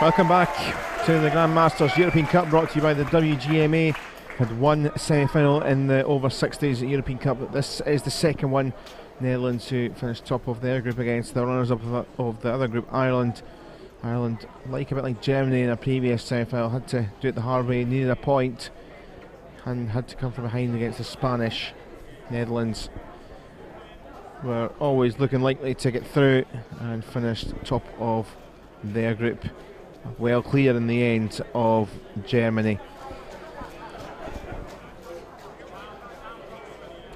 Welcome back to the Grandmasters European Cup, brought to you by the WGMA. Had one semi-final in the over 60s European Cup. This is the second one. Netherlands, who finished top of their group against the runners-up of the other group, Ireland. Ireland, like a bit like Germany in a previous semi-final, had to do it the hard way, needed a point, and had to come from behind against the Spanish. Netherlands were always looking likely to get through and finished top of their group, well clear in the end of Germany.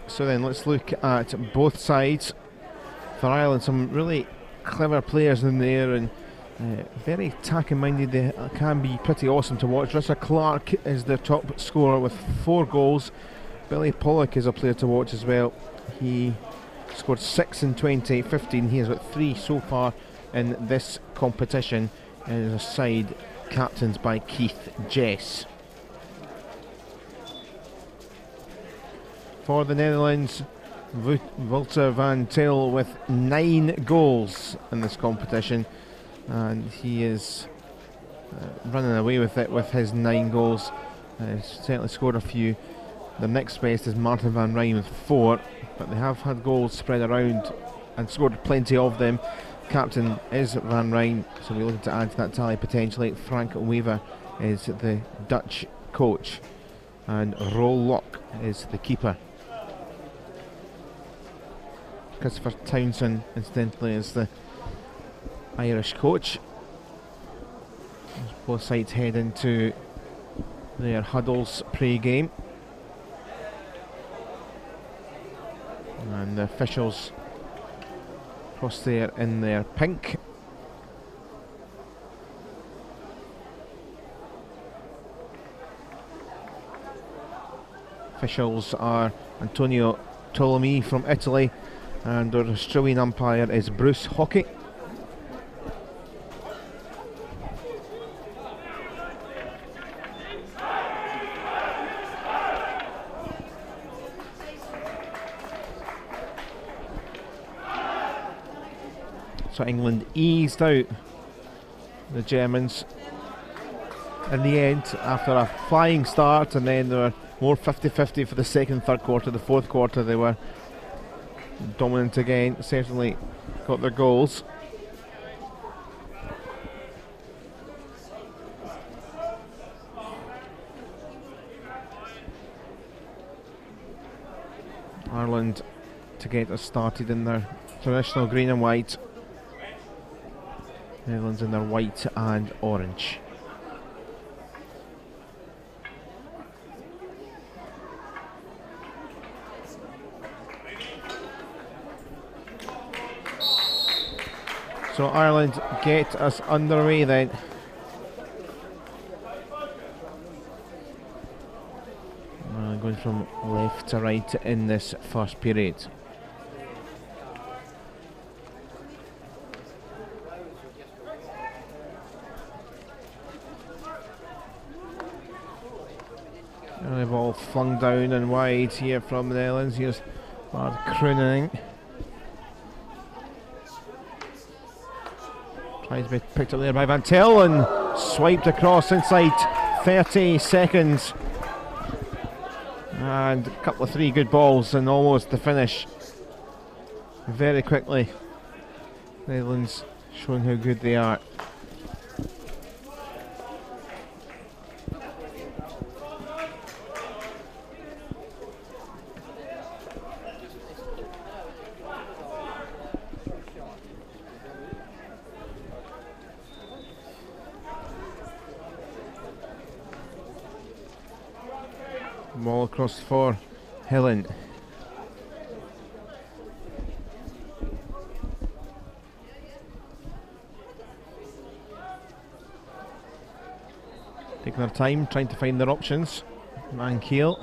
So then let's look at both sides. For Ireland, some really clever players in there, and very attacking minded. They can be pretty awesome to watch. Rosa Clarke is their top scorer with 4 goals. Billy Pollock is a player to watch as well. He scored 6 in 2015. He has got 3 so far in this competition, and is a side captained by Keith Jess. For the Netherlands, Walter van Til with 9 goals in this competition, and he is running away with it with his 9 goals. He's certainly scored a few. The next best is Martin van Rijn with 4, but they have had goals spread around and scored plenty of them. Captain is Van Rijn, so we're looking to add to that tally potentially. Frank Weaver is the Dutch coach, and Roel Lock is the keeper. Christopher Townsend, incidentally, is the Irish coach. Both sides head into their huddles pre-game, and the officials across there in their pink. Officials are Antonio Ptolemy from Italy, and our Australian umpire is Bruce Hackett. So England eased out the Germans in the end after a flying start, and then there were more 50-50 for the second, third quarter. The fourth quarter they were dominant again, certainly got their goals. Ireland to get us started in their traditional green and white. Netherlands in their white and orange. So Ireland get us underway then. Going from left to right in this first period. Flung down and wide here from the Netherlands. Here's Bart Kroon. Tries to be picked up there by Van Til and swiped across inside 30 seconds. And a couple of 3 good balls and almost the finish. Very quickly, Netherlands showing how good they are. Ball across for Helen. Taking their time, trying to find their options. Van Giel.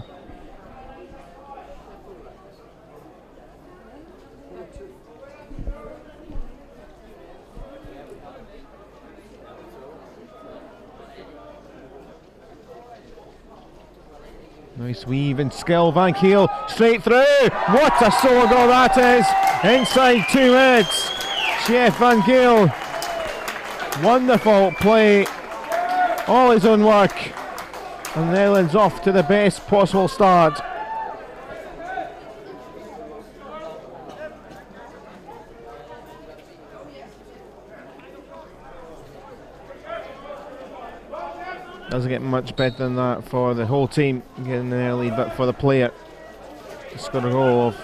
Nice weave and skill, Van Giel straight through. What a solo goal that is! Inside 2 minutes, Sjef van Giel Wonderful play, all his own work, and Netherlands off to the best possible start. Doesn't get much better than that for the whole team getting an early lead, but for the player, he's got a goal of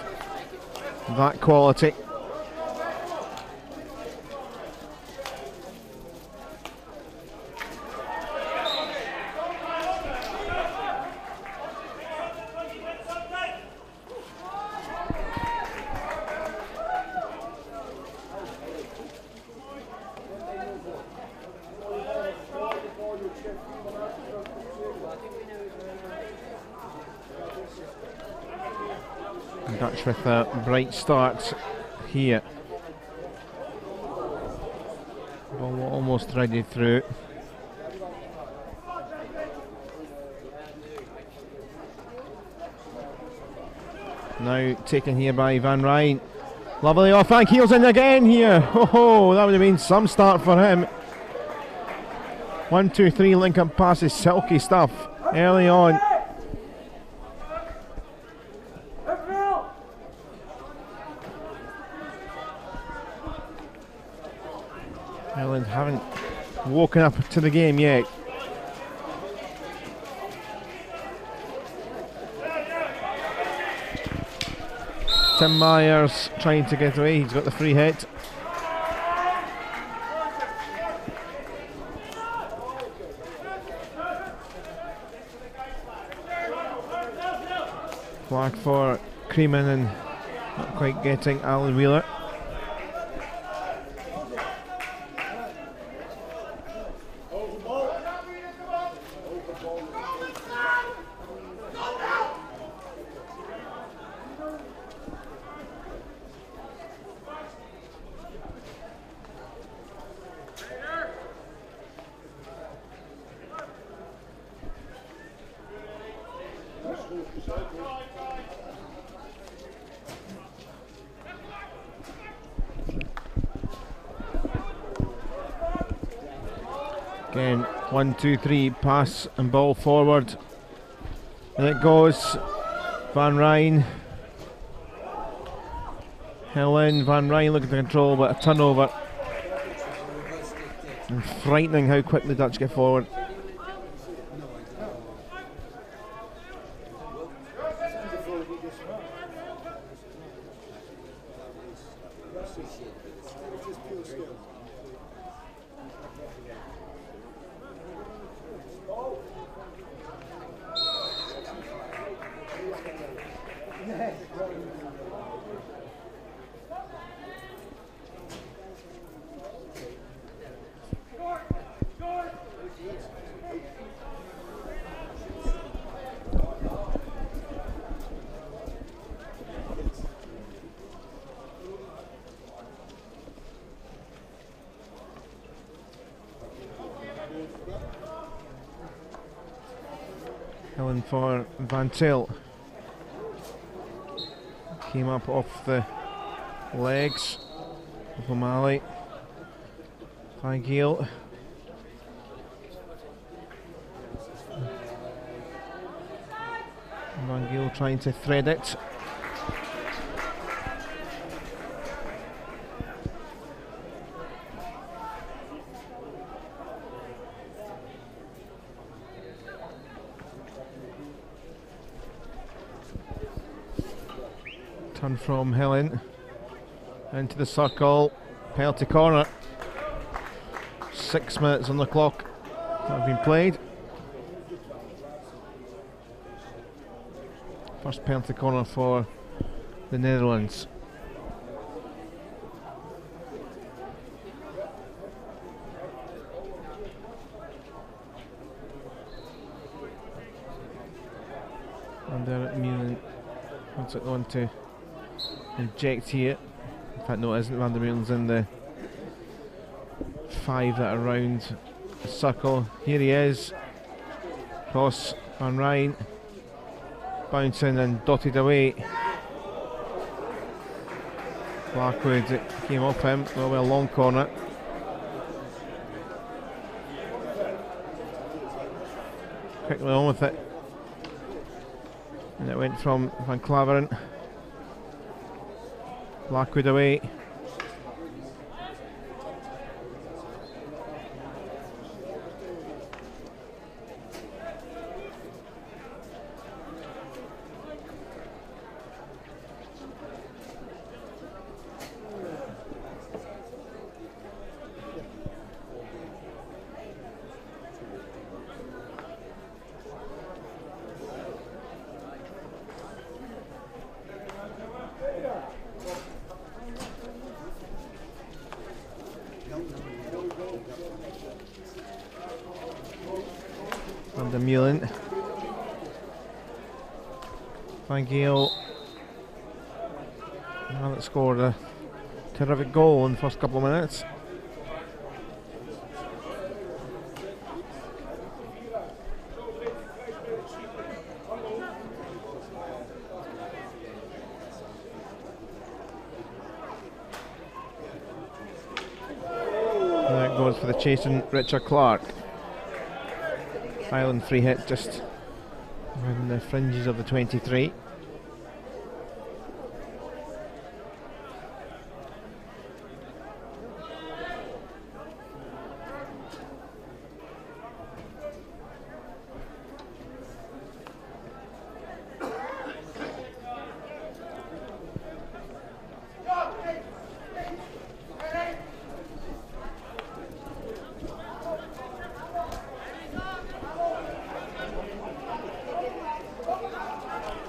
that quality. Dutch with a bright start here. Ball almost ready through. Now taken here by Van Rijn. Lovely off and heels in again here. Oh, that would have been some start for him. 1, 2, 3 link up passes, silky stuff early on. Ireland haven't woken up to the game yet. Tim Myers trying to get away, he's got the free hit. Flag for Creeman and not quite getting Alan Wheeler. Again, 1, 2, 3, pass and ball forward. And it goes. Van Rijn. Helen, Van Rijn looking to control, but a turnover. And frightening how quickly the Dutch get forward. Helen for Van Til. Came up off the legs of O'Malley. Van Giel. Van Giel trying to thread it. Turn from Helen into the circle, penalty corner. 6 minutes on the clock that have been played. First penalty corner for the Netherlands. And there at Muren, what's it going to? Inject here. In fact, no, it isn't. Van der Meulen's in the 5 that are round the circle. Here he is. Cross Van Rijn. Bouncing and dotted away. Blackwood came off him. Well, a long corner. quickly on with it. And it went from Van Claveren. Blackwood away. Van Giel haven't scored a terrific goal in the first couple of minutes. There it goes for the chasing Richard Clarke. Ireland free hit just on the fringes of the 23.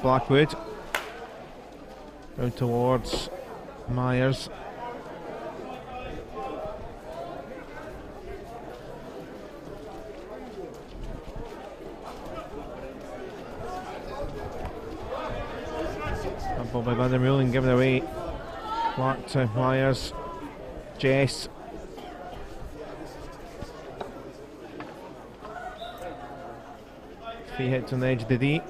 Blackwood down towards Myers. That ball by Van der Meulen giving away. Clarke to Myers. Jess. Free hit on the edge of the D.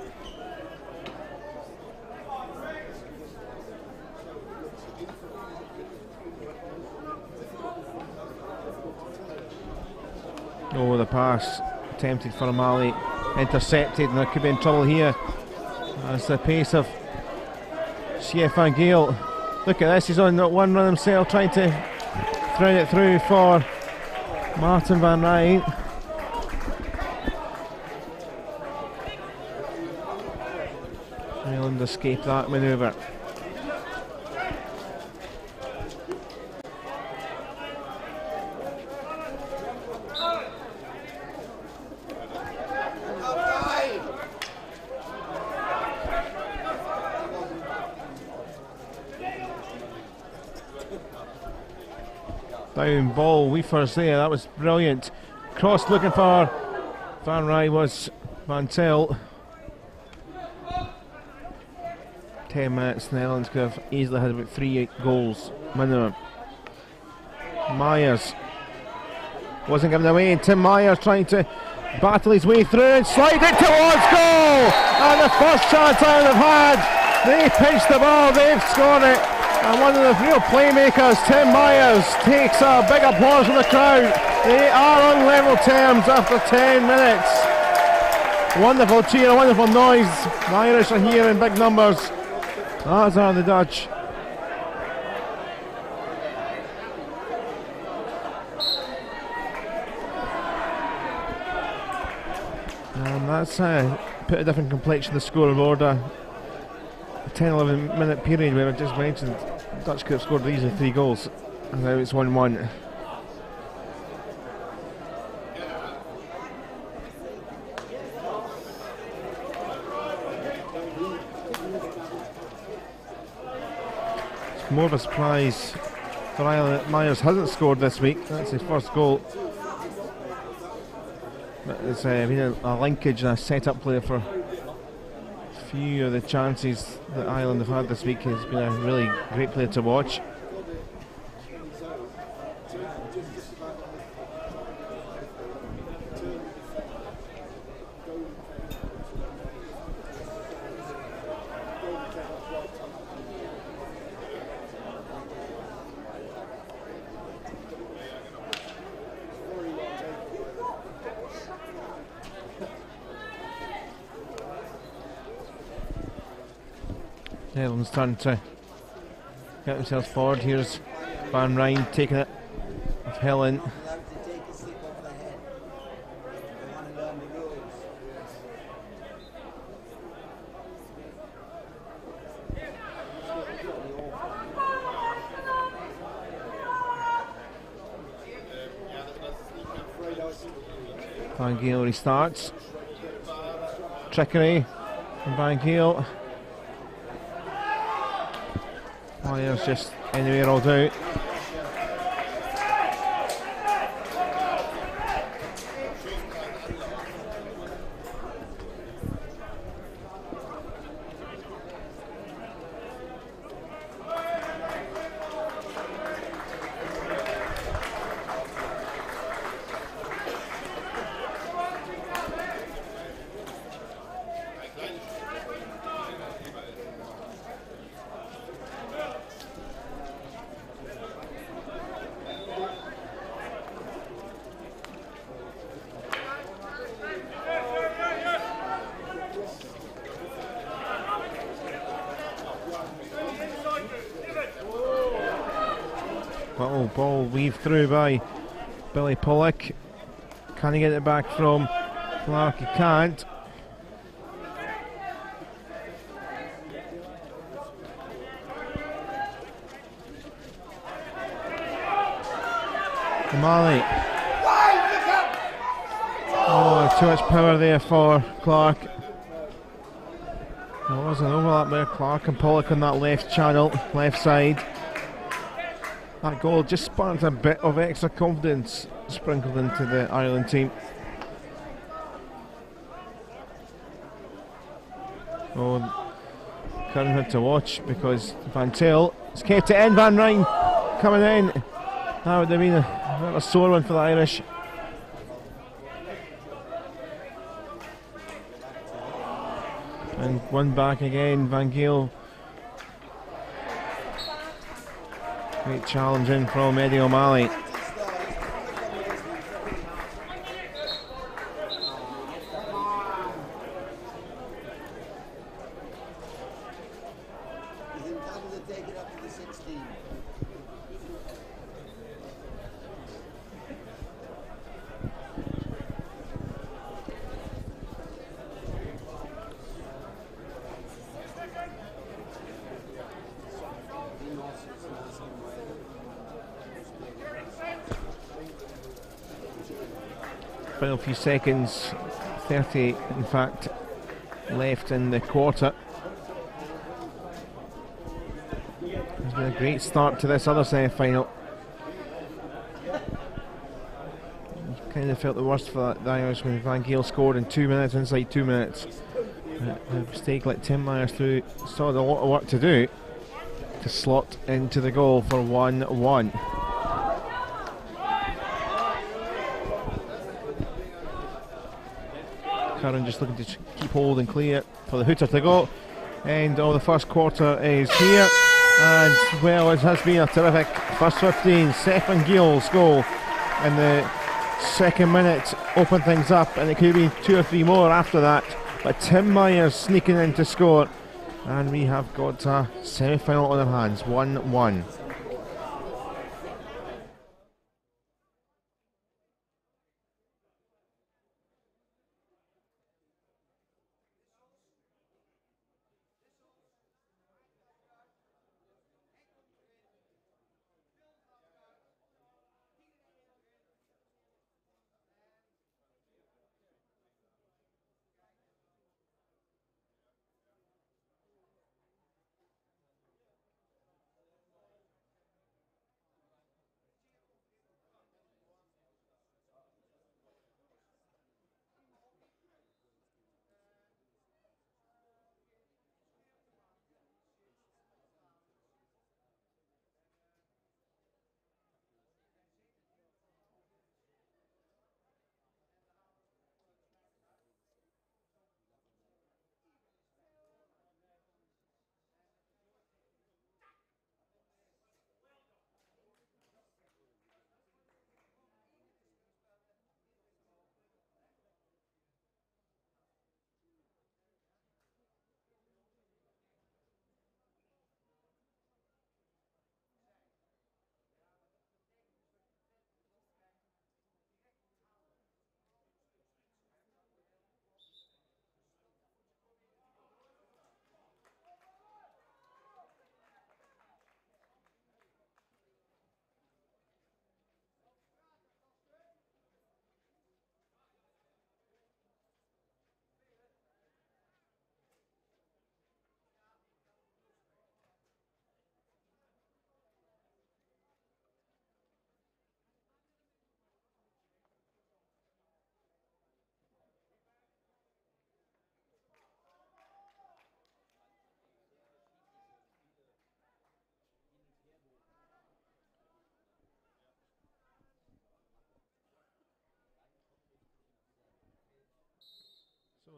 Oh, the pass attempted for O'Malley, intercepted, and there could be in trouble here. That's the pace of Sjef van Giel. Look at this, he's on that one run himself, trying to thread it through for Martin van Rijn. Ireland escaped that manoeuvre. Down ball, Weaver's there, that was brilliant. Cross looking for Van Rijn was Van Til. 10 minutes, Netherlands could have easily had about 3 goals minimum. Myers wasn't given away, and Tim Myers trying to battle his way through and slide it towards goal! And the first chance Ireland have had, they pinched the ball, they've scored it. And one of the real playmakers, Tim Myers, takes a big applause from the crowd. They are on level terms after 10 minutes. Wonderful cheer, wonderful noise. The Irish are here in big numbers, as are the Dutch. And that's put a different complexion to the scoreboard. 10-11 minute period where I just mentioned the Dutch could have scored easily 3 goals, and now it's 1-1. It's more of a surprise for Ireland that Myers hasn't scored this week. That's his first goal, but it's been a linkage and a set-up player for few of the chances that Ireland have had this week. Has been a really great player to watch. Netherlands starting to get themselves forward. Here's Van Rijn taking it with Helen. Van Giel restarts. Trickery from Van Giel. Myers just anywhere all out. Through by Billy Pollock. Can he get it back from Clarke? He can't. O'Malley. Oh, too much power there for Clarke. There was an overlap there, Clarke and Pollock on that left channel, left side. That goal just sparked a bit of extra confidence sprinkled into the Ireland team. Oh, Curran had to watch because Van Til has kept it in. Van Rijn coming in. That would have been a bit of a sore one for the Irish. And one back again, Van Giel. Great challenge in from Eddie O'Malley. Few seconds, 30 in fact, left in the quarter. It's been a great start to this other semi-final. Kind of felt the worst for the Irish when Van Giel scored in 2 minutes, inside 2 minutes. A mistake like Tim Myers through, still had a lot of work to do to slot into the goal for 1-1. Curran just looking to keep hold and clear for the hooter to go. And all the first quarter is here, and well, it has been a terrific first 15. Sjef van Giel's goal in the second minute opened things up, and it could be 2 or 3 more after that, but Tim Myers sneaking in to score, and we have got a semi-final on our hands, 1-1.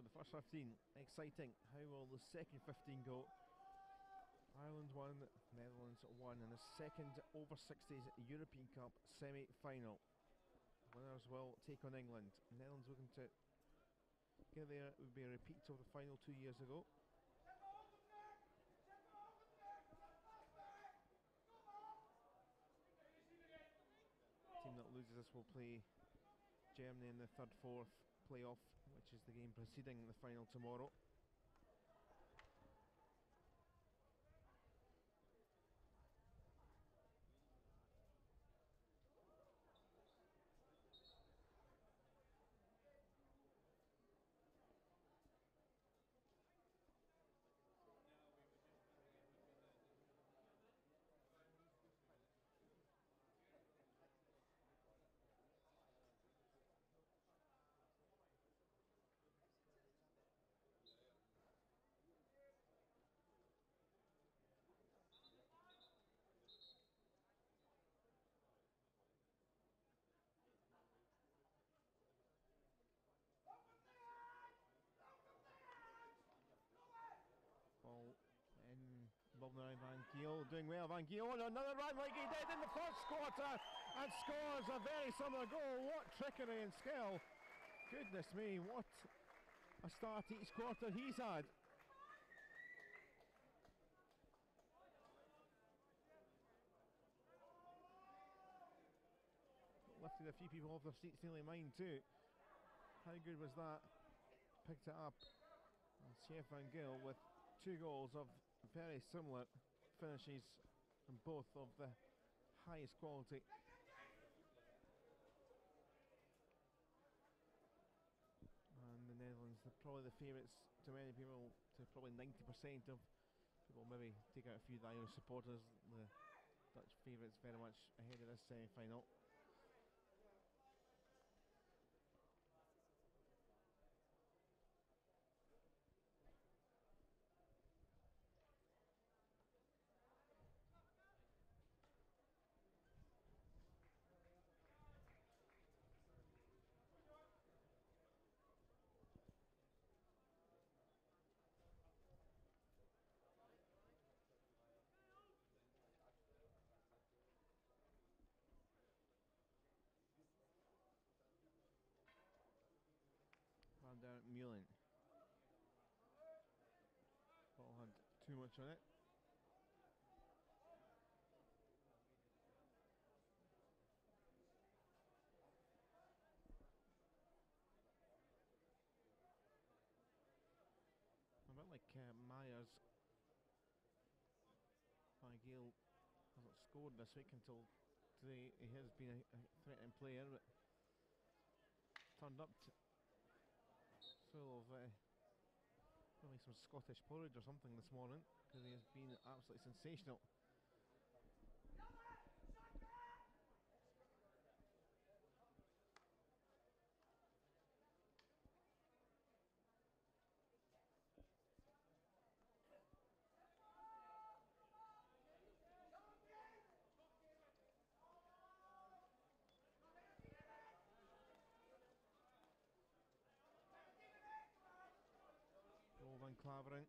So the first 15, exciting. How will the second 15 go? Ireland won, Netherlands won in the second over 60s European Cup semi-final. Winners will take on England. Netherlands looking to get there. It would be a repeat of the final 2 years ago. The team that loses this will play Germany in the third-fourth playoff, which is the game preceding the final tomorrow. Doing well, Van Giel on another run like he did in the first quarter and scores a very similar goal. What trickery and skill. Goodness me, what a start each quarter he's had. Lifted a few people off their seats, nearly mine too. How good was that? Picked it up. And Sjef van Giel with two goals of very similar finishes, and both of the highest quality. And the Netherlands, they're probably the favourites to many people, to probably 90% of people, maybe take out a few of the Irish supporters. The Dutch favourites very much ahead of this semi-final. Too much on it. A bit like Myers. Van Giel hasn't scored this week until today. He has been a threatening player, but turned up to full of probably some Scottish porridge or something this morning, because he has been absolutely sensational. Van Claveren,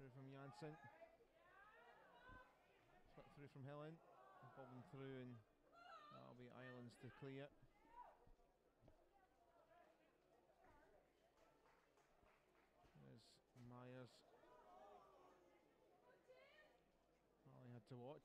through from Janssen, through from Helen, bobbing through, and that'll be Ireland's to clear. There's Myers, all he had to watch.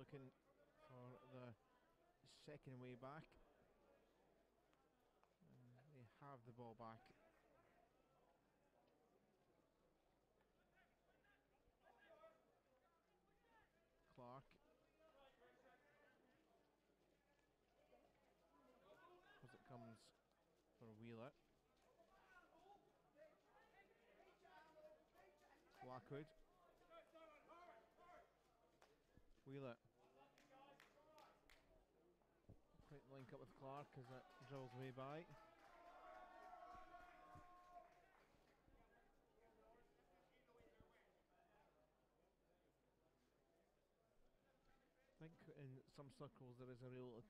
looking for the second way back. And they have the ball back. Clarke. As it comes for Wheeler. Blackwood. Wheeler. Quick link up with Clarke as that drills way by. I think in some circles there is a real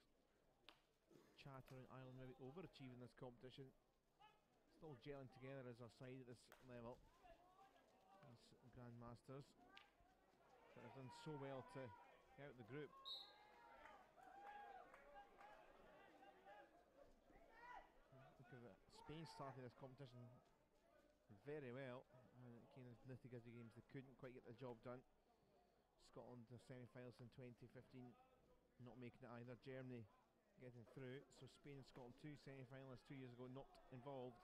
chattering Ireland maybe overachieving this competition. Still gelling together as a side at this level. That's Grandmasters. But have done so well to get out the group. Look at that. Spain started this competition very well. And it came in nitty-gritty games. They couldn't quite get the job done. Scotland, the semi-finals in 2015, not making it either. Germany getting through. So Spain and Scotland, two semi-finalists 2 years ago, not involved.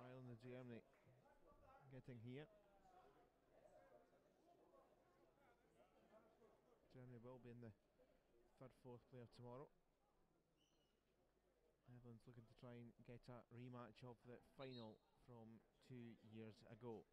Ireland and Germany getting here. Germany will be in the third, fourth player tomorrow. Netherlands looking to try and get a rematch of the final from 2 years ago.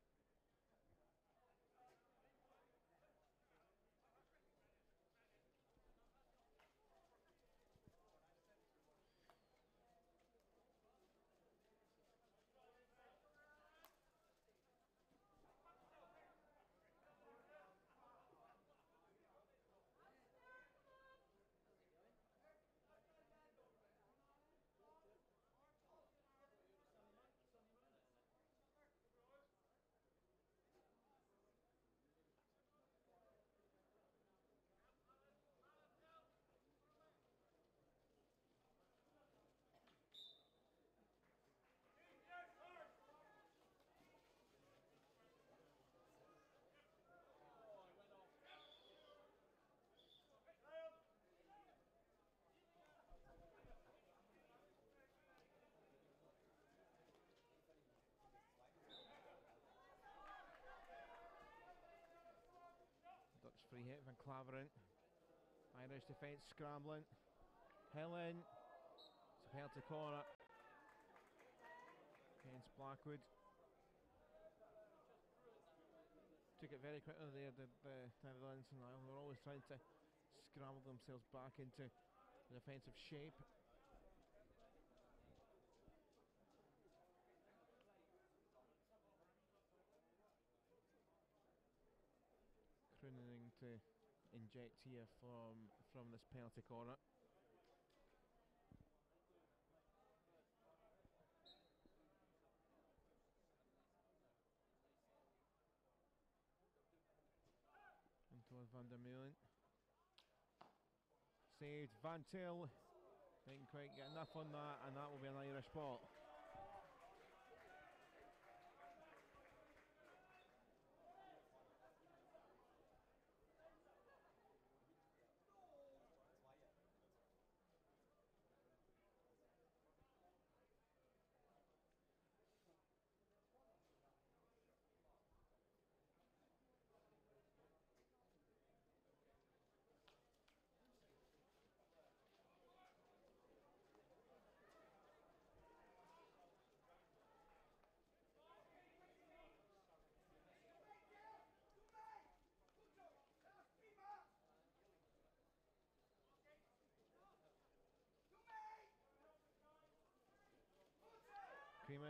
Free hit, Van Claveren. Irish defence scrambling. Helen. It's a penalty corner. Against Blackwood. Took it very quickly there, the Netherlands, and Ireland were always trying to scramble themselves back into the defensive shape. Anything to inject here from this penalty corner. And towards Van der Meulen. Saved Van Til. Didn't quite get enough on that, and that will be an Irish ball.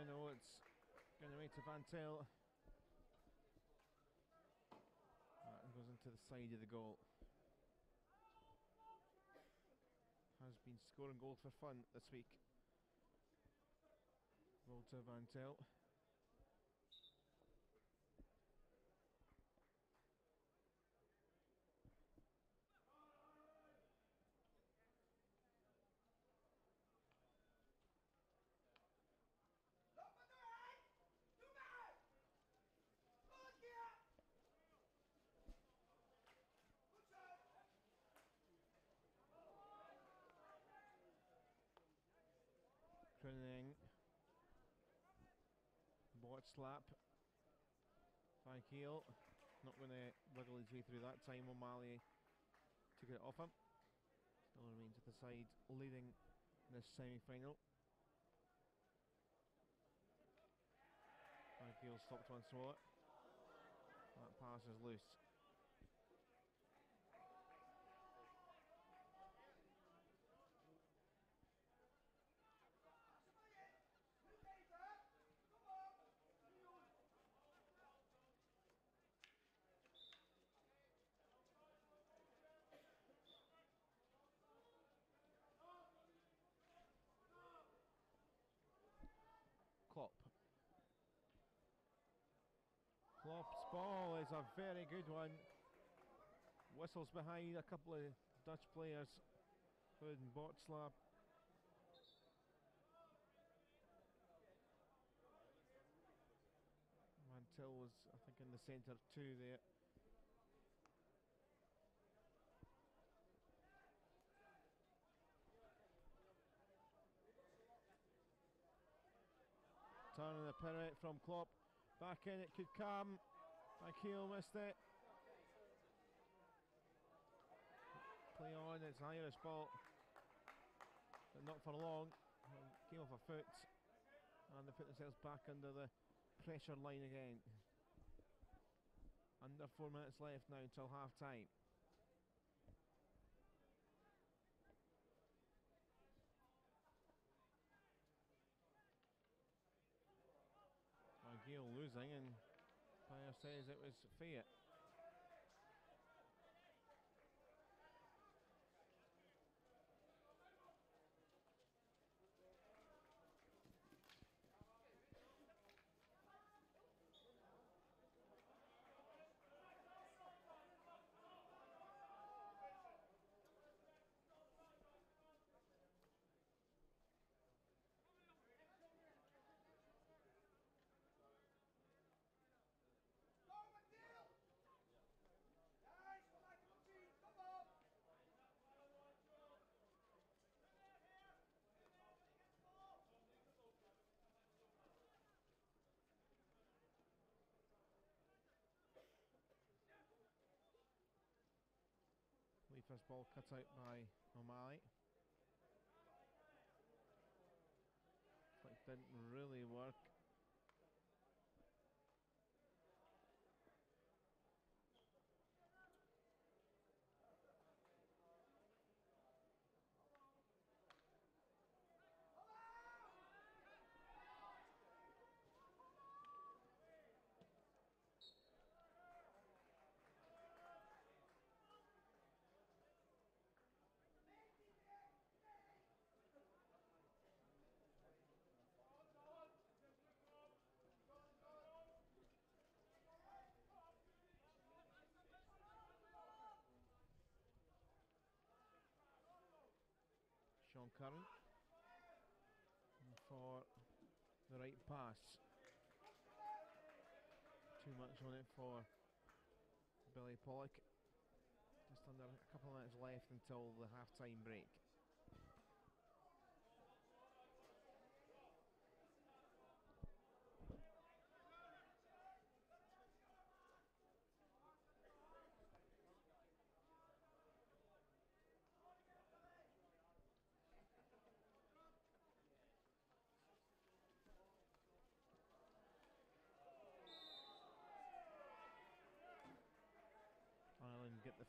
No, it's going away to Van Til. That goes into the side of the goal. Has been scoring goals for fun this week. Walter Van Til. hard slap. Van Giel not going to wiggle his way through that time. O'Malley to get it off him. Still remains at the side leading this semi-final. Van Giel stopped once more. That pass is loose. A very good one. Whistles behind a couple of Dutch players, Hood and Botslap. Van Til was, I think, in the centre too there. Turn of the pirouette from Klopp. Back in it could come. Van Giel missed it. Play on, it's an Irish ball, but not for long. Came off a foot, and they put themselves back under the pressure line again. Under 4 minutes left now until half time. Van Giel losing, and Myers says it was fair. First ball cut out by O'Malley. Like didn't really work. Sean Curran for the right pass. Too much on it for Billy Pollock. Just under a couple of minutes left until the half-time break.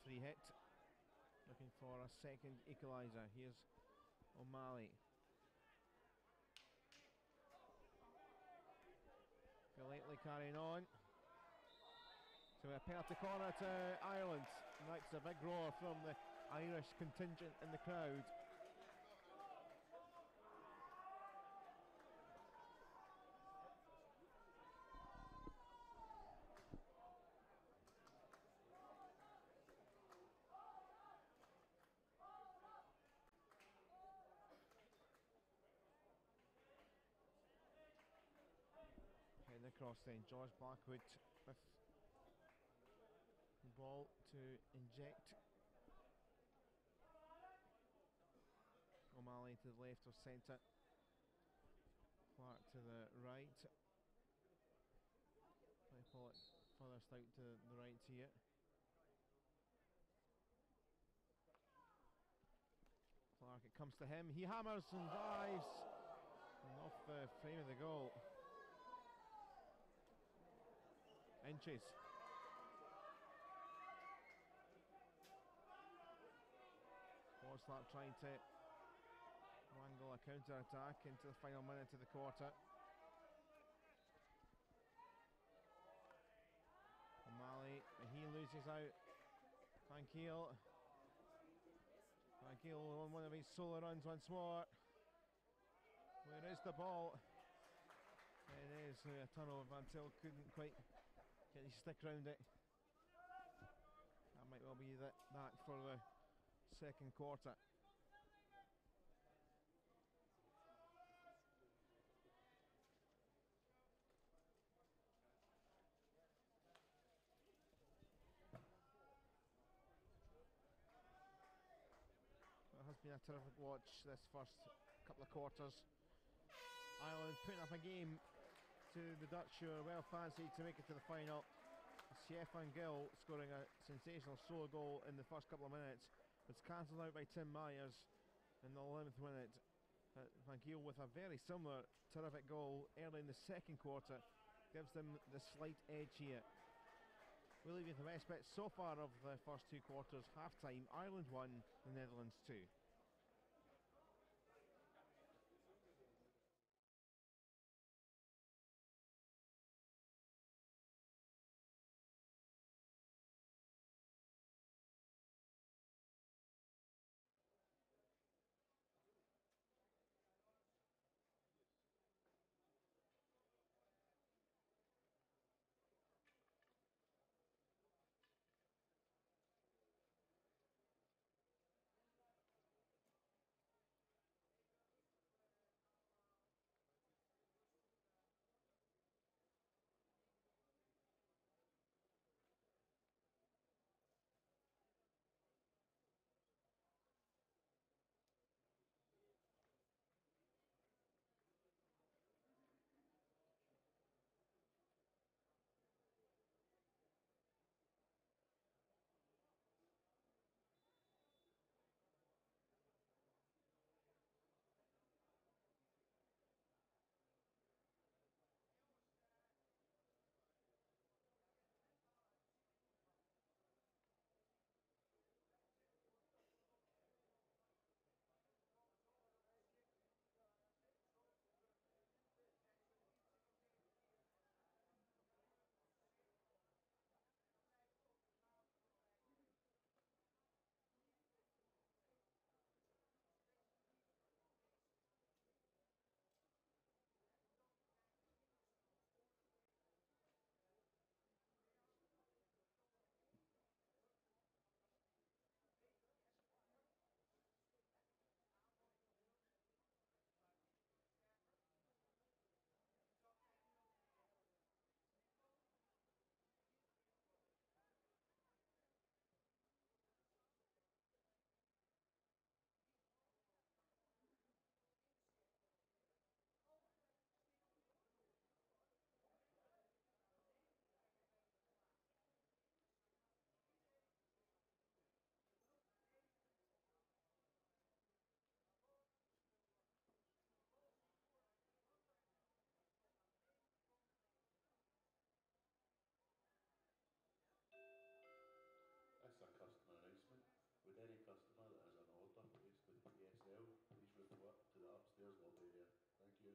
Free hit, looking for a second equaliser. Here's O'Malley. Politely carrying on to a penalty corner to Ireland. And that's a big roar from the Irish contingent in the crowd. Then George Blackwood with the ball to inject. O'Malley to the left of centre, Clarke to the right. Pollock furthest out to the right here. Clarke, it comes to him, he hammers and dives, and off the frame of the goal. Inches. Watslap trying to wangle a counter attack into the final minute of the quarter. O'Malley, he loses out. Van Giel. Van Giel on one of his solo runs once more. Where is the ball? It is a tunnel. Van Til couldn't quite get his stick around it. That might well be that for the second quarter. Well, it has been a terrific watch this first couple of quarters. Ireland putting up a game to the Dutch, who are well fancied to make it to the final. Sjef van Giel scoring a sensational solo goal in the first couple of minutes. It's cancelled out by Tim Myers in the 11th minute. Van Giel with a very similar terrific goal early in the second quarter gives them the slight edge here. We'll leave you with the best bit so far of the first two quarters. Half time, Ireland 1, the Netherlands 2. That's a customer announcement. With any customer that has an order, it's the PSL. Please report to the upstairs lobby there. Thank you.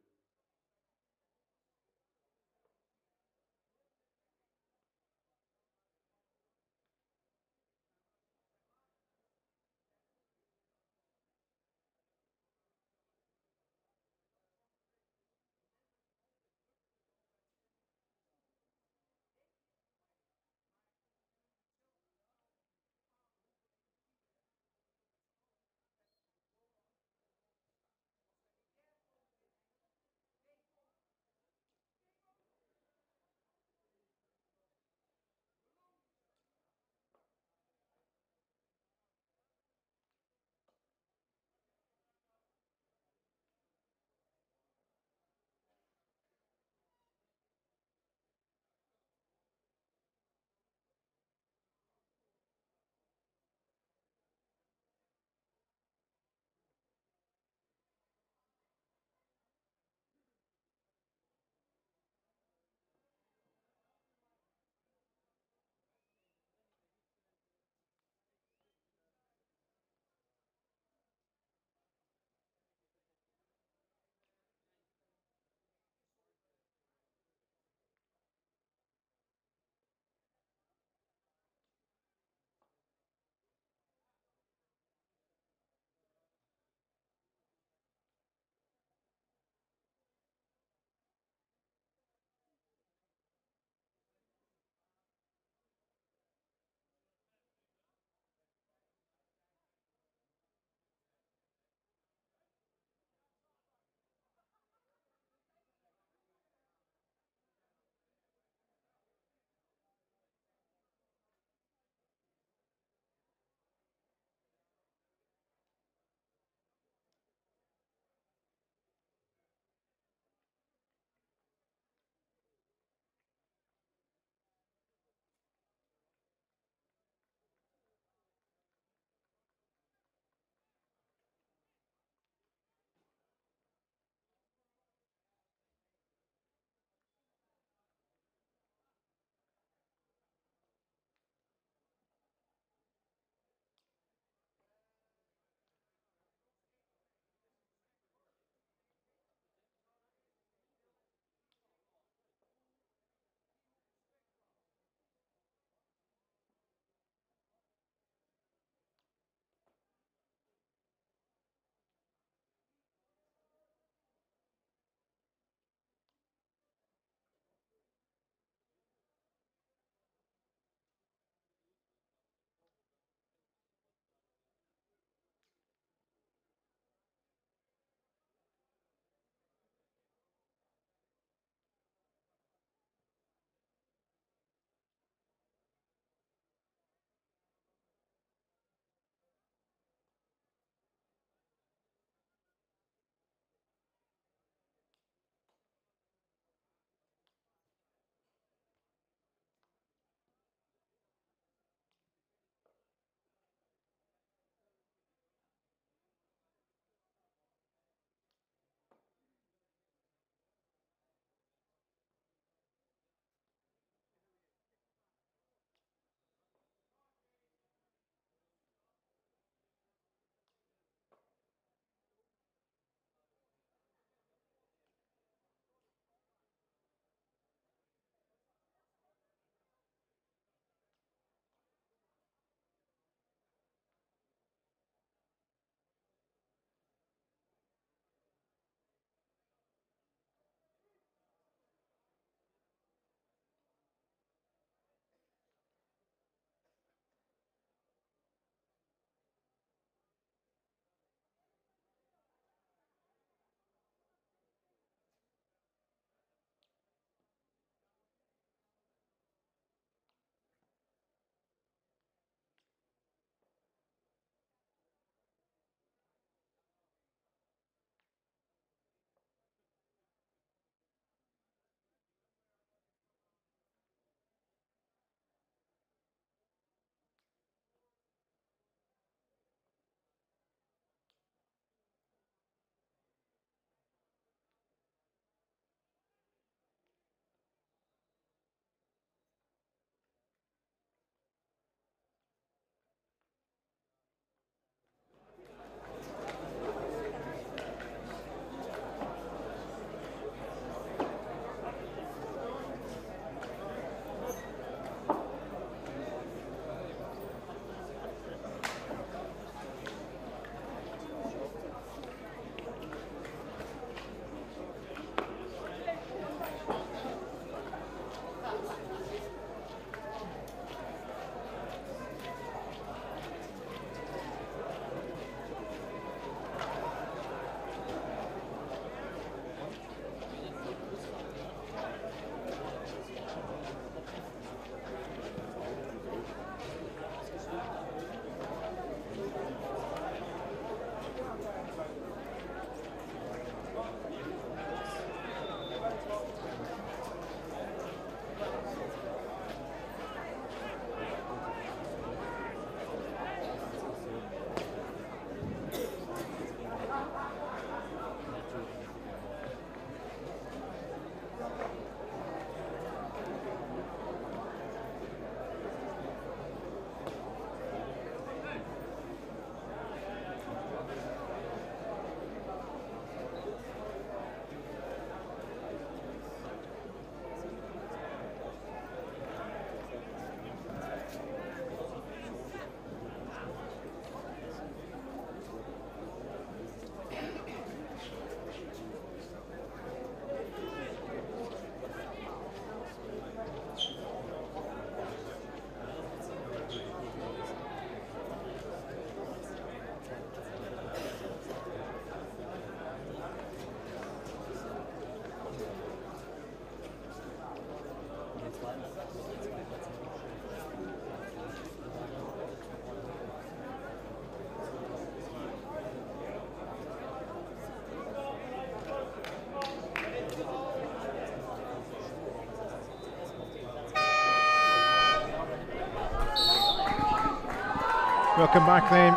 Welcome back then.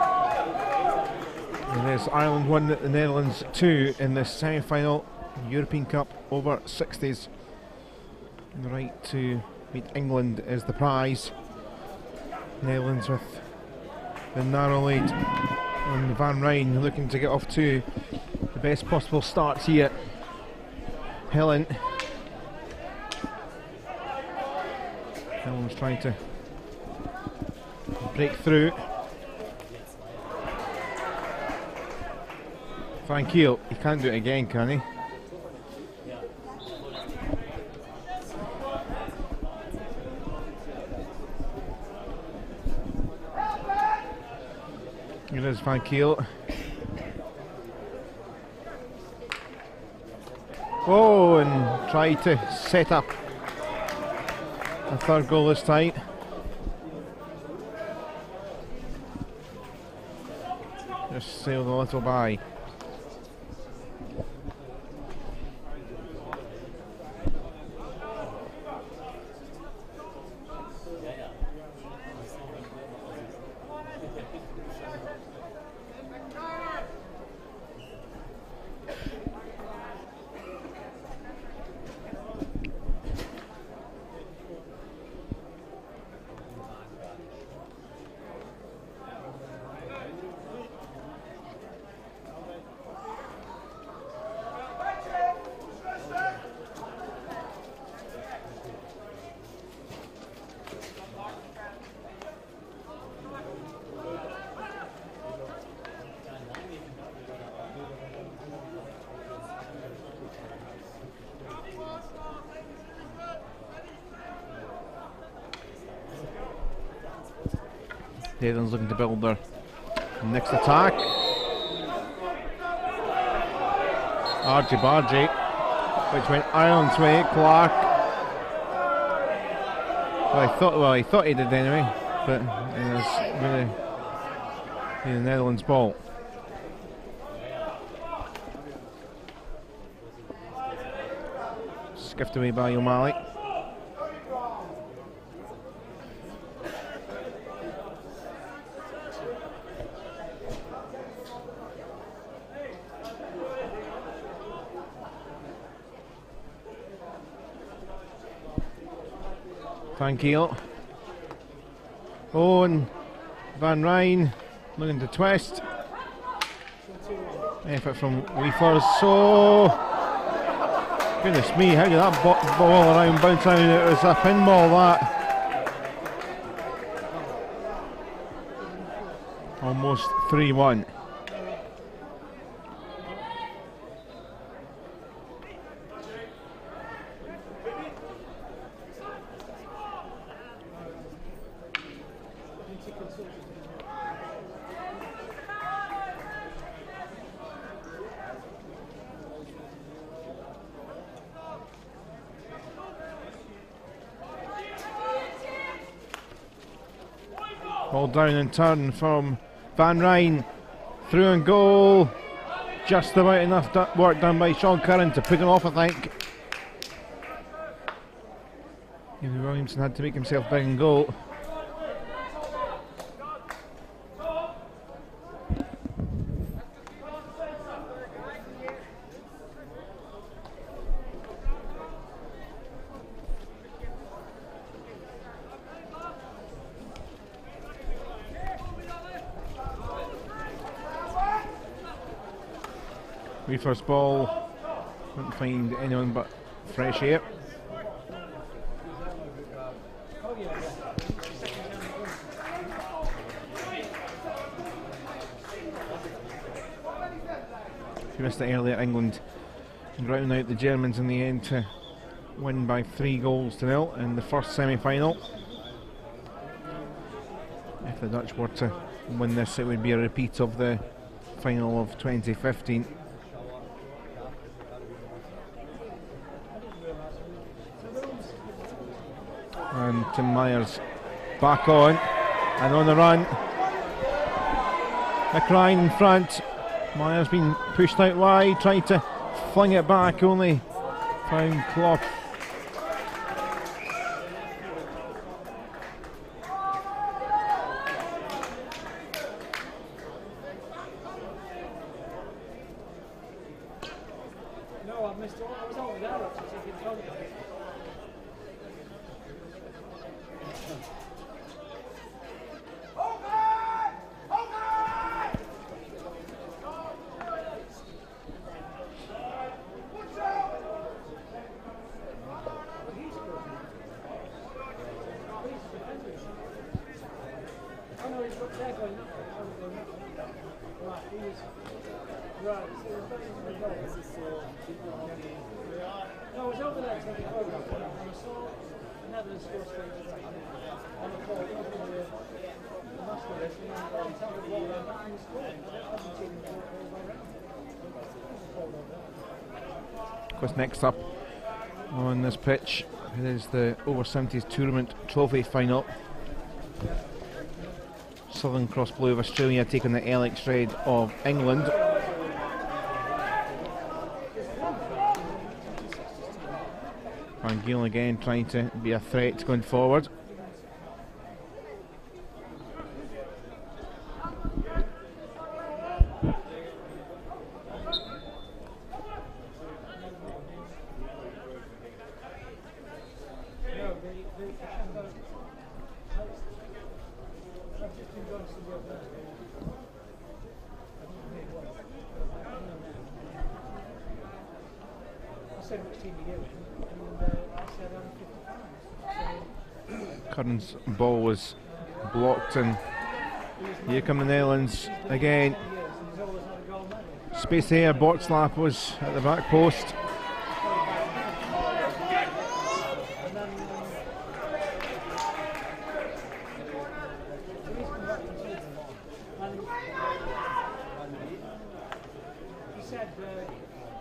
And there's Ireland 1, the Netherlands 2 in the semi-final European Cup over 60s. And the right to meet England is the prize. Netherlands with the narrow lead. And Van Rijn looking to get off to the best possible start here. Helen. Helen's trying to break through. Van Giel, he can't do it again, can he? Here is Van Giel. Oh, and try to set up a third goal this time. Just sailed a little by. Netherlands looking to build their next attack. Argy bargy, which went Ireland's way. Clarke. Well, he thought he did anyway, but it was really the Netherlands ball. Skiffed away by O'Malley. Van Giel. Oh, and Van Rijn looking to twist. Effort from Weaver. So, goodness me, how did that ball around, bounce around? It was a pinball, that. Almost 3-1. Down and turn from Van Rijn, through and goal, just about enough work done by Sean Curran to put him off, I think. Even Williamson had to make himself big and goal. First ball, couldn't find anyone but fresh air. If you missed it earlier, England round out the Germans in the end to win by 3-0 in the first semi-final. If the Dutch were to win this, it would be a repeat of the final of 2015. And Tim Myers back on and on the run. McRyan in front. Myers being pushed out wide, trying to fling it back, only found Klopp. I missed all. I was over there actually, so I can tell you. Of course, next up on this pitch is the Over 70s Tournament Trophy Final. Southern Cross Blue of Australia taking the Alex Red of England. Van Giel again trying to be a threat going forward. Curran's ball was blocked, and here come the Netherlands again. Space there, Botslap was at the back post.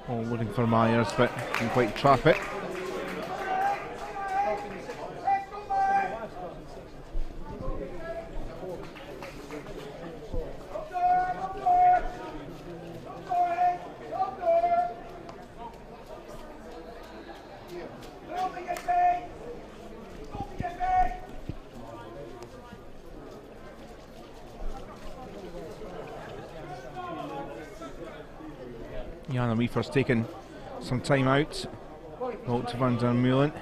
All looking for Myers, but didn't quite trap it. Weaver's taken some time out. Walter van der Meulen.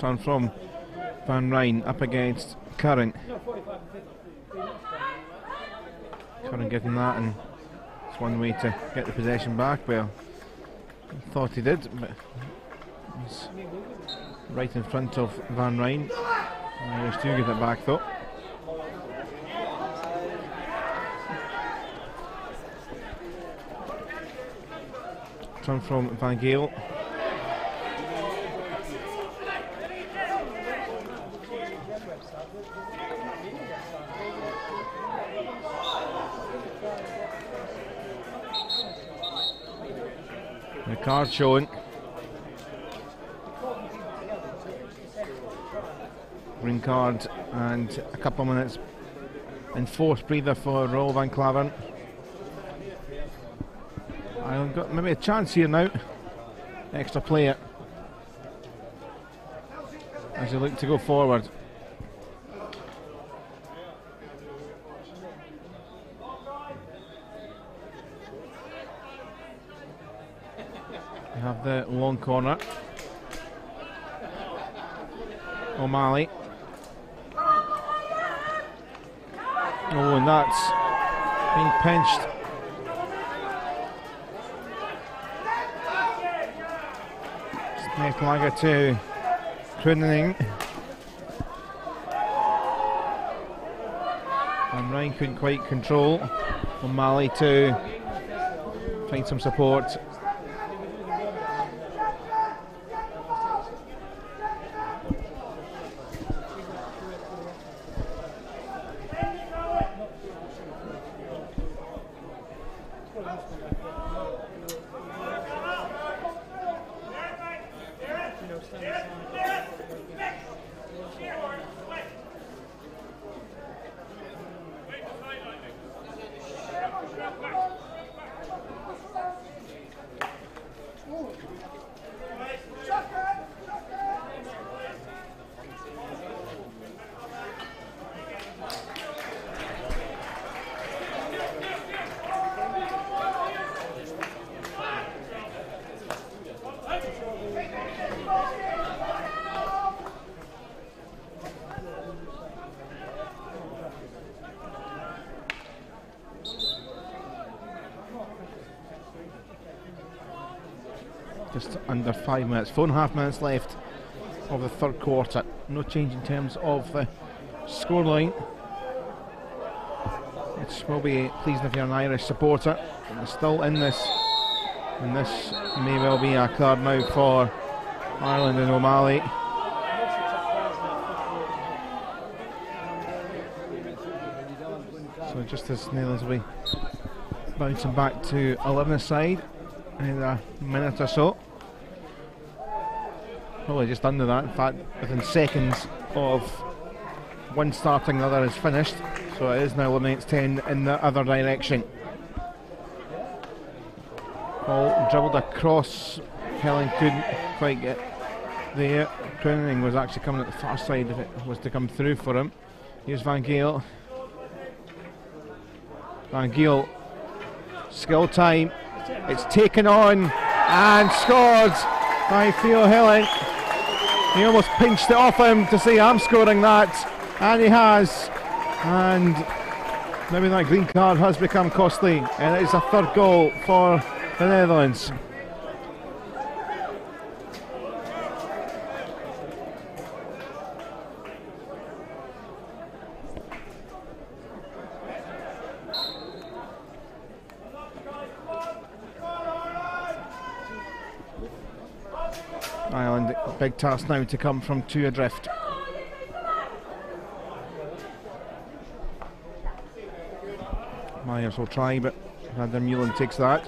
Turn from Van Rijn up against Curran. Curran getting that, and it's one way to get the possession back. Well, I thought he did, but he's right in front of Van Rijn. I was to get it back though. Turn from Van Giel. The card showing. Green card and a couple of minutes enforced breather for Roel van Claveren. I've got maybe a chance here now. Extra player as they look to go forward. We have the long corner. O'Malley. Oh, and that's being pinched. Snethlage to Kroon. And Ryan couldn't quite control. O'Malley to find some support. just under 5 minutes. 4.5 minutes left of the third quarter. No change in terms of the scoreline. It will be pleasing if you're an Irish supporter. They're still in this, and this may well be a card now for Ireland and O'Malley. So just as Netherlands will be bouncing back to 11 aside in a minute or so. Probably just under that, in fact, within seconds of one starting, the other is finished. So it is now eliminates 10 in the other direction. Ball dribbled across, Helen couldn't quite get there. Crooning was actually coming at the far side if it was to come through for him. Here's Van Giel. Van Giel, skill time, it's taken on and scored by Theo Helen. He almost pinched it off him to say I'm scoring that, and he has. And maybe that green card has become costly, and it is a third goal for the Netherlands. Ireland, big task now to come from 2 adrift. Myers will try, but Van der Meulen takes that.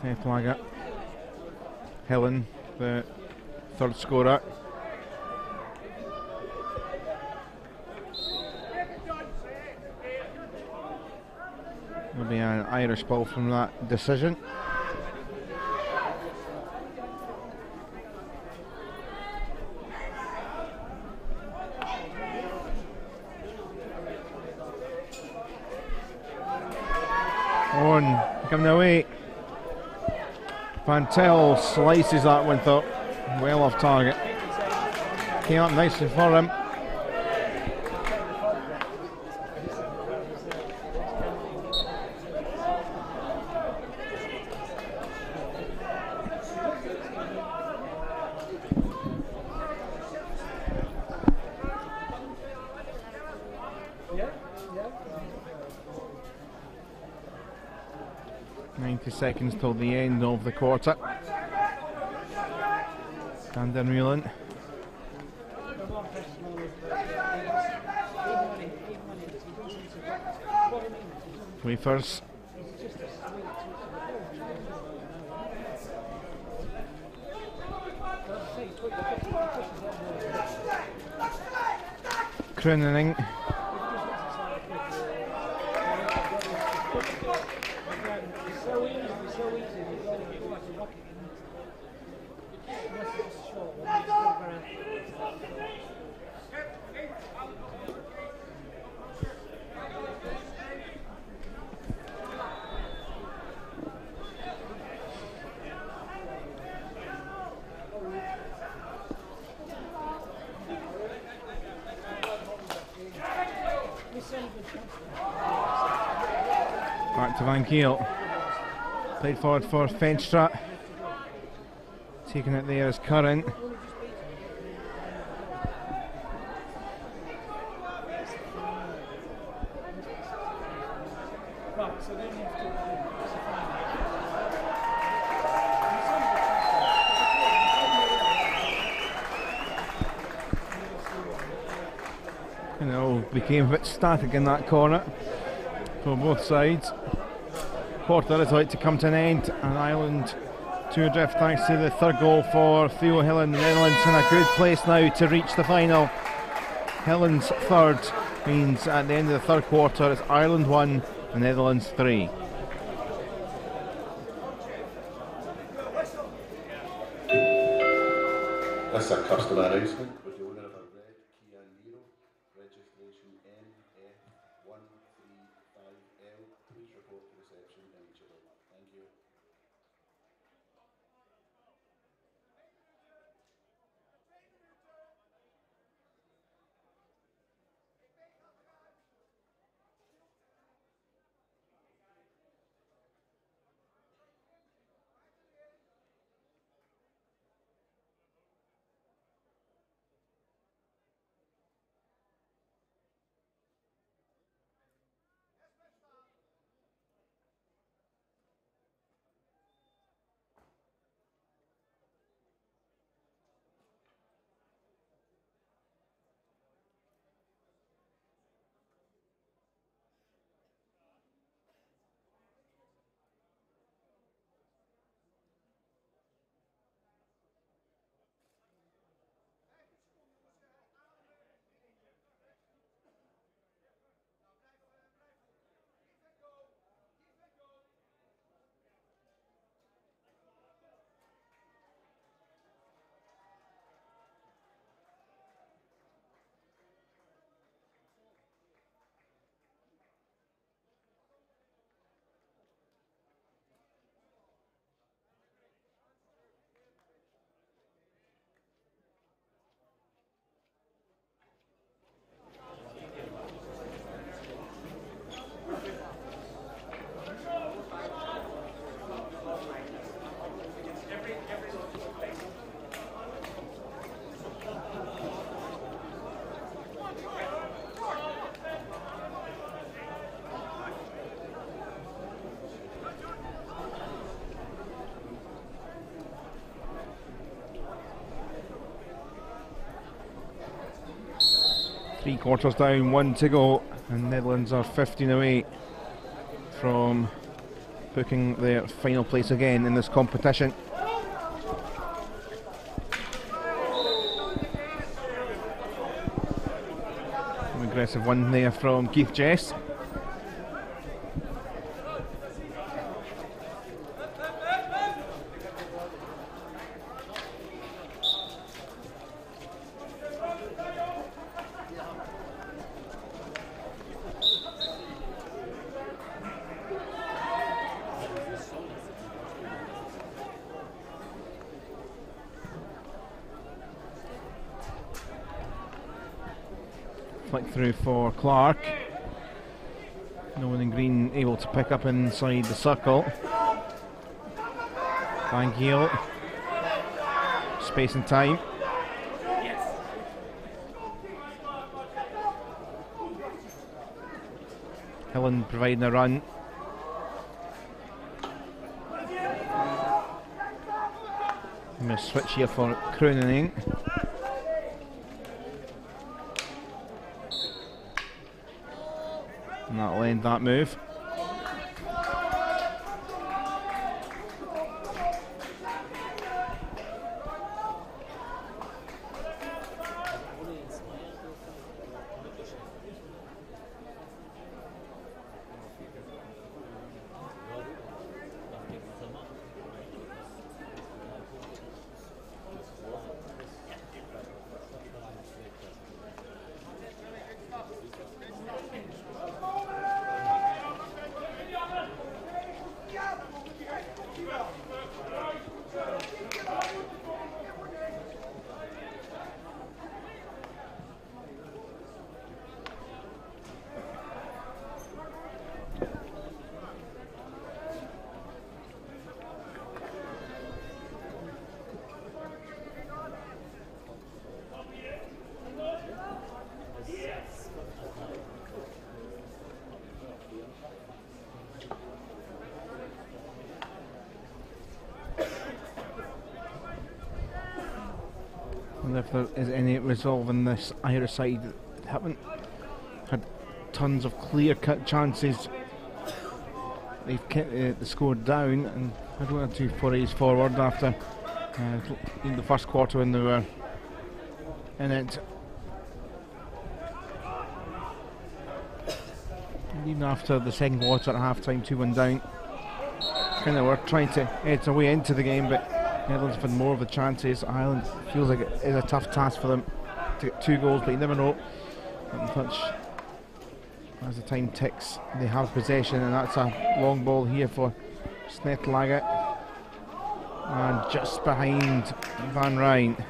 Snethlage. Helen, the third scorer. Will be an Irish ball from that decision. On, coming away. Van Til slices that one though, well off target. Came up nicely for him. Seconds till the end of the quarter. Van der Meulen. Weavers. Crooning. Back to Van Giel. Played forward for Fenstra. Taking it there as Curran. And it all became a bit static in that corner for both sides. Quarter is like to come to an end, and Ireland 2 adrift thanks to the third goal for Theo Helen. The Netherlands in a good place now to reach the final. Helen's third means at the end of the third quarter it's Ireland 1 and Netherlands 3. That's a customary. 3 quarters down, one to go, and Netherlands are 15 away from booking their final place again in this competition. An aggressive one there from Keith Jess. Through for Clarke. No one in green able to pick up inside the circle. Van Giel. Space and time. Yes. Helen providing a run. I'm going to switch here for Kroon. And that'll end that move. If there is any resolve in this Irish side, they haven't had tons of clear-cut chances. They've kept the score down and had one or two forays forward after in the first quarter when they were in it. And even after the second quarter at half-time, 2-1 down, kind of were trying to edge their way into the game, but Netherlands have had more of the chances. Ireland feels like it is a tough task for them to get 2 goals, but you never know. As the time ticks, they have possession, and that's a long ball here for Snethlage. And just behind Van Rijn.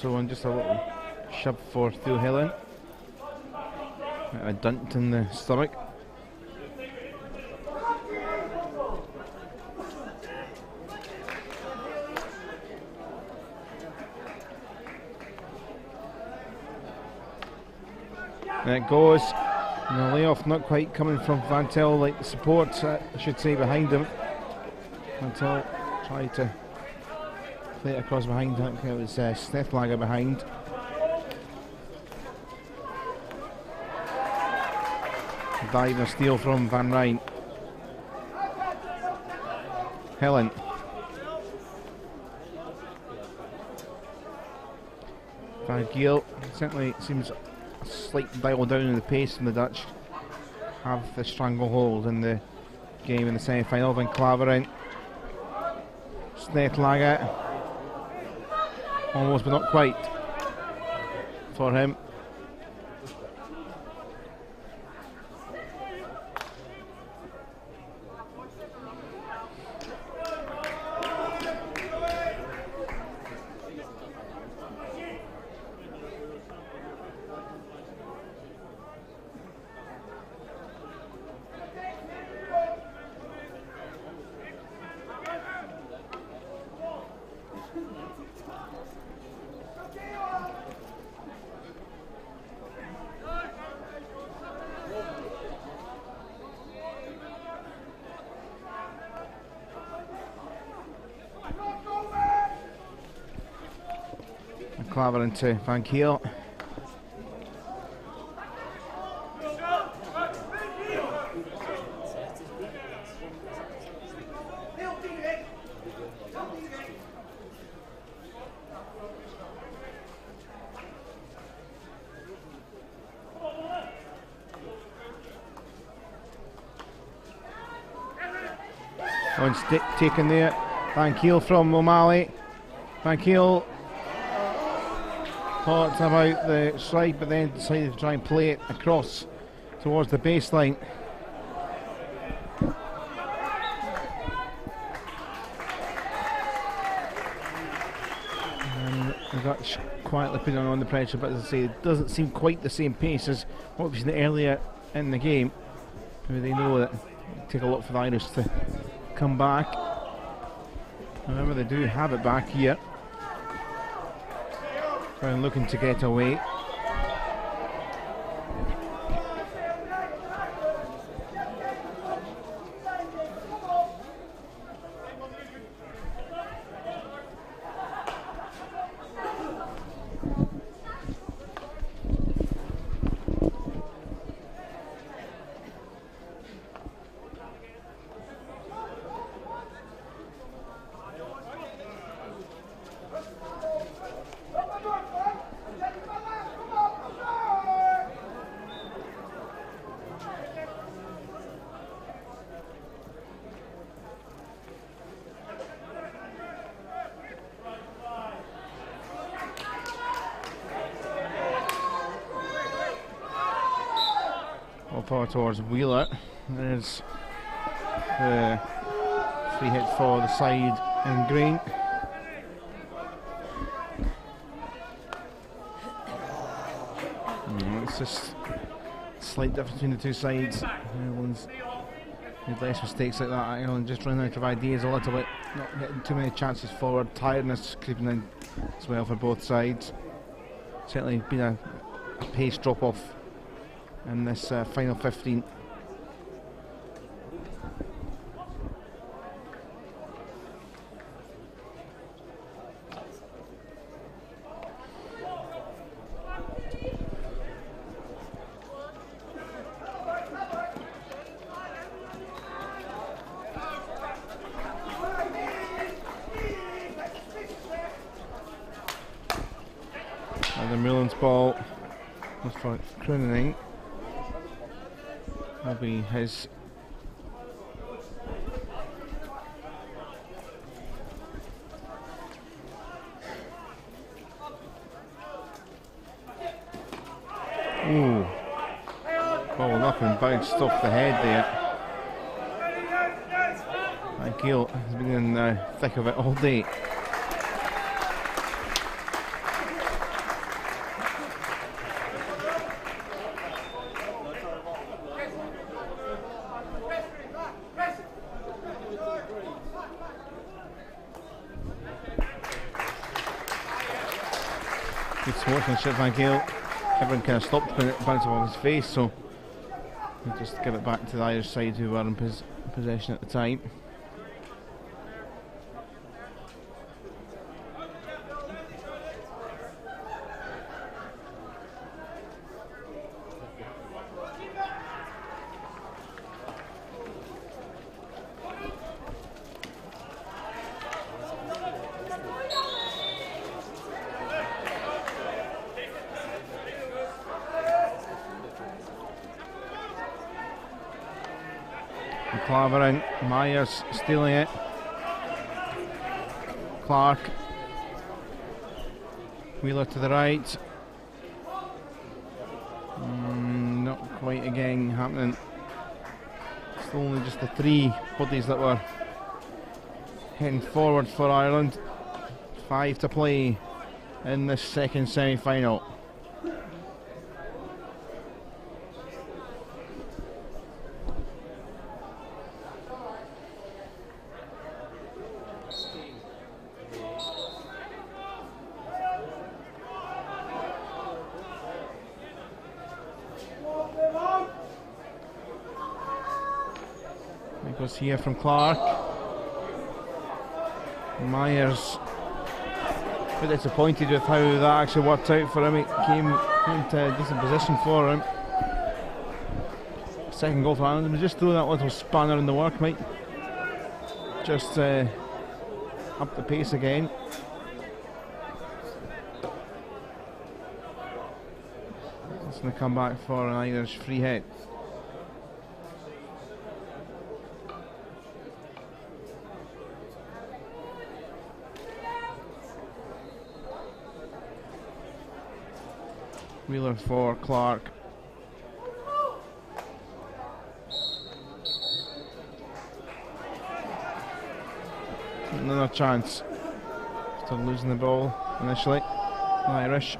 So on just a little shove for Theo Helen. A dunt in the stomach. And it goes. And the layoff not quite coming from Van Til, like the support, I should say, behind him. Van Til tried to play it across behind. It was Snethlage behind. Dive and steal from Van Rijn. Helen. Van Giel. Certainly seems a slight dial down in the pace, and the Dutch have the stranglehold in the game in the semi-final. Van Claveren. Snethlage. Almost, but not quite for him. Claveren to Van Giel. One stick taken there. Van Giel from O'Malley. Van Giel thought about the strike but then decided to try and play it across towards the baseline. The Dutch quietly putting on the pressure, but as I say, it doesn't seem quite the same pace as what we've seen earlier in the game. Maybe they know that it'll take a lot for the Irish to come back. Remember, they do have it back here. Brown looking to get away. Towards Wheeler. There's the free hit for the side in green. It's just a slight difference between the two sides. Ireland's made less mistakes like that. Ireland just running out of ideas a little bit, not getting too many chances forward. Tiredness creeping in as well for both sides. Certainly been a pace drop off in this final 15. And the Mullen's ball was for Crooning. That'll be his. Ooh. Ball up and bounced off the head there. Van Giel has been in the thick of it all day. Sjef van Giel, everyone kind of stopped when it bounced off his face, so we'll just give it back to the Irish side who were in possession at the time. Claveren, Myers stealing it. Clarke. Wheeler to the right. Not quite again happening. It's only just the three bodies that were heading forward for Ireland. 5 to play in this second semi-final. Here from Clarke. Myers bit disappointed with how that actually worked out for him. It came into a decent position for him. Second goal for Ireland. Just throw that little spanner in the work, mate. Just up the pace again. It's going to come back for an Irish free hit. Wheeler for Clarke. Another chance after losing the ball initially. Irish.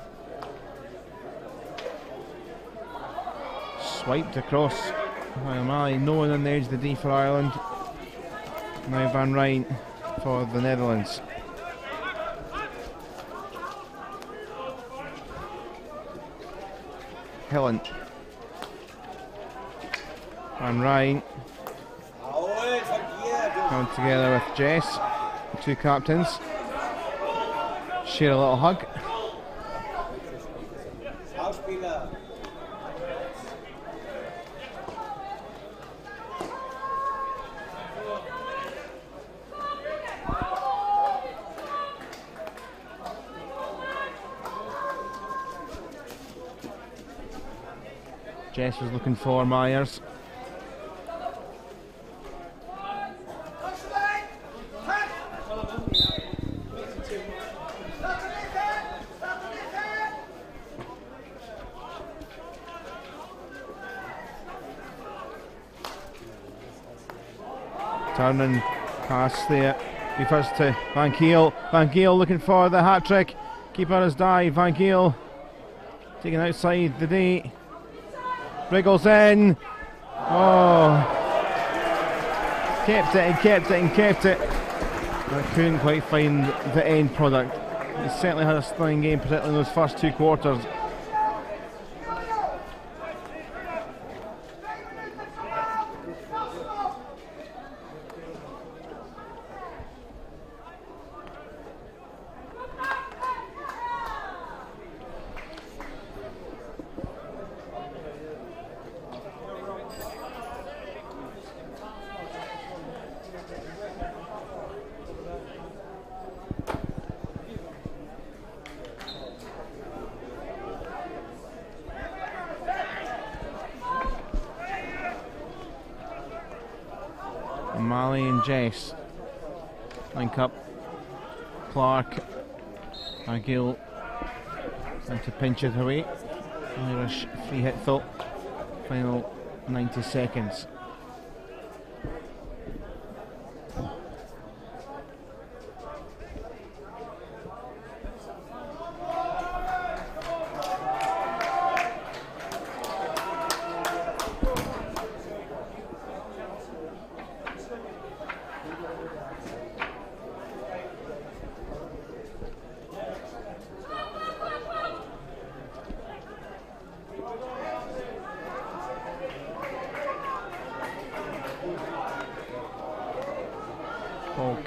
Swiped across by O'Malley. No one on the edge of the D for Ireland. Now Van Rijn for the Netherlands. Helen. Van Rijn. Come together with Jess. Two captains share a little hug. Jess was looking for Myers. Turning pass there. He first to Van Giel. Van Giel looking for the hat trick. Keeper has died. Van Giel taking outside the D. Wriggles in. Oh. Kept it and kept it and kept it. I couldn't quite find the end product. He certainly had a stunning game, particularly in those first two quarters. O'Malley and Jess link up. Clarke, Aguil, and to pinch it away. Irish free hit thought. Final 90 seconds.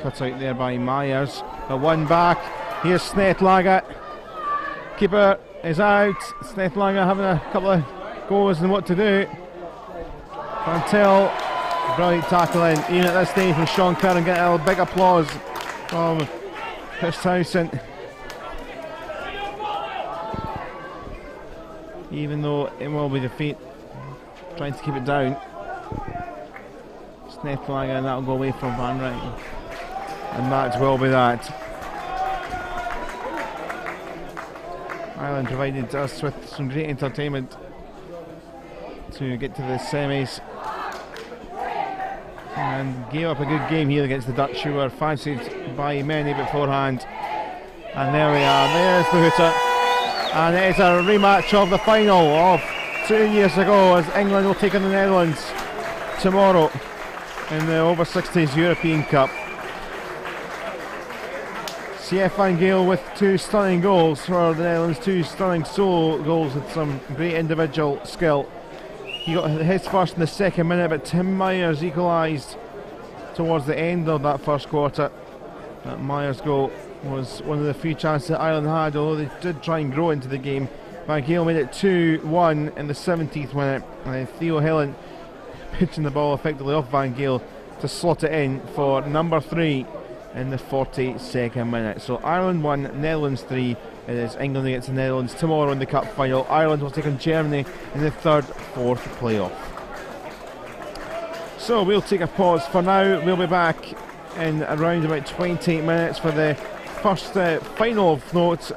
Cut out there by Myers, but one back. Here's Snethlage. Keeper is out. Snethlage having a couple of goes and what to do. Van Til, brilliant tackling. Even at this stage from Sean Curran, getting a big applause from Chris Townsend. Even though it will be defeat, trying to keep it down. Snethlage, and that'll go away from Van Rijn. And that will be that. Ireland provided us with some great entertainment to get to the semis and gave up a good game here against the Dutch, who were fancied by many beforehand. And there we are, there's the hooter. And it's a rematch of the final of 2 years ago, as England will take on the Netherlands tomorrow in the over 60s European Cup. Sjef van Giel with two stunning goals for the Netherlands, two stunning solo goals with some great individual skill. He got his first in the second minute, but Tim Myers equalised towards the end of that first quarter. That Myers goal was one of the few chances that Ireland had, although they did try and grow into the game. Van Giel made it 2-1 in the 17th minute, and then Theo Helen pitching the ball effectively off Van Giel to slot it in for number 3 in the 42nd minute. So Ireland 1, Netherlands 3. It is England against the Netherlands tomorrow in the cup final. Ireland will take on Germany in the third/fourth playoff. So we'll take a pause for now. We'll be back in around about 28 minutes for the first final of notes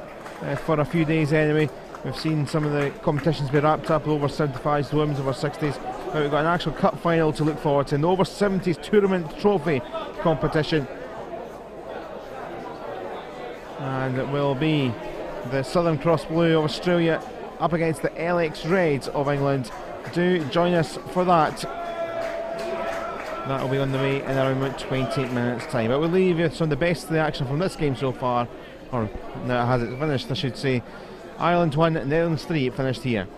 for a few days anyway. We've seen some of the competitions be wrapped up, over 75s, the women's over 60s. But we've got an actual cup final to look forward to in the over 70s tournament trophy competition. And it will be the Southern Cross Blue of Australia up against the LX Reds of England. Do join us for that. That will be on the way in around about 28 minutes time. But we'll leave you with some of the best of the action from this game so far, or now it has it finished I should say. Ireland 1, Netherlands 3 finished here.